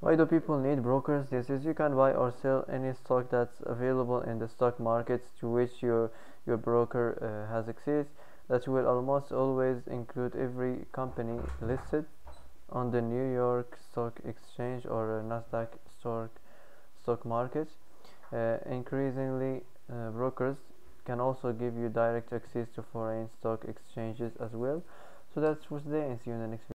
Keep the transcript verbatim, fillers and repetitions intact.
Why do people need brokers? This is you can buy or sell any stock that's available in the stock markets to which your your broker uh, has access. That will almost always include every company listed on the New York Stock Exchange or uh, Nasdaq stock stock market. Uh, increasingly, uh, brokers can also give you direct access to foreign stock exchanges as well. So that's for today, and see you in the next video.